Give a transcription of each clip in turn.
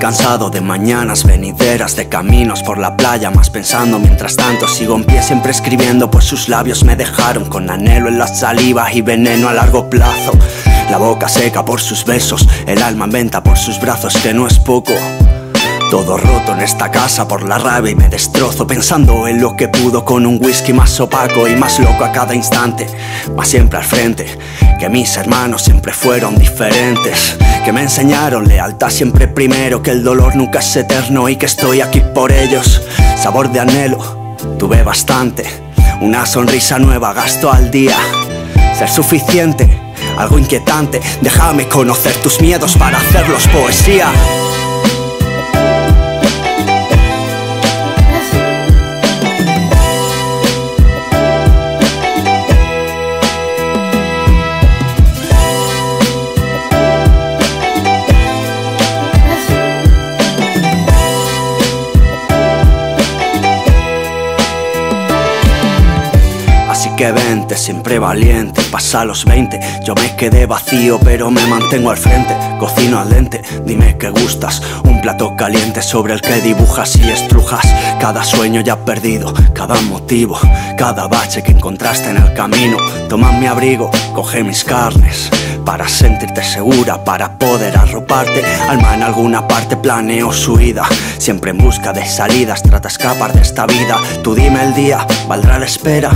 cansado de mañanas venideras, de caminos por la playa, más pensando. Mientras tanto sigo en pie, siempre escribiendo, pues sus labios me dejaron con anhelo en la saliva y veneno a largo plazo. La boca seca por sus besos, el alma en venta por sus brazos, que no es poco. Todo roto en esta casa por la rabia y me destrozo, pensando en lo que pudo con un whisky más opaco y más loco a cada instante, más siempre al frente. Que mis hermanos siempre fueron diferentes, que me enseñaron lealtad siempre primero, que el dolor nunca es eterno y que estoy aquí por ellos. Sabor de anhelo, tuve bastante, una sonrisa nueva gasto al día. Ser suficiente, algo inquietante, déjame conocer tus miedos para hacerlos poesía. Que vente, siempre valiente, pasa los 20. Yo me quedé vacío pero me mantengo al frente, cocino al dente, dime que gustas. Un plato caliente sobre el que dibujas y estrujas cada sueño ya perdido, cada motivo, cada bache que encontraste en el camino. Toma mi abrigo, coge mis carnes para sentirte segura, para poder arroparte. Alma en alguna parte, planeo su huida, siempre en busca de salidas, trata de escapar de esta vida. Tú dime el día, ¿valdrá la espera?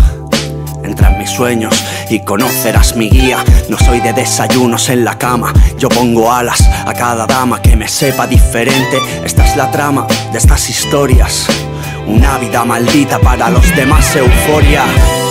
Entra en mis sueños y conocerás mi guía. No soy de desayunos en la cama, yo pongo alas a cada dama que me sepa diferente. Esta es la trama de estas historias, una vida maldita para los demás, euforia.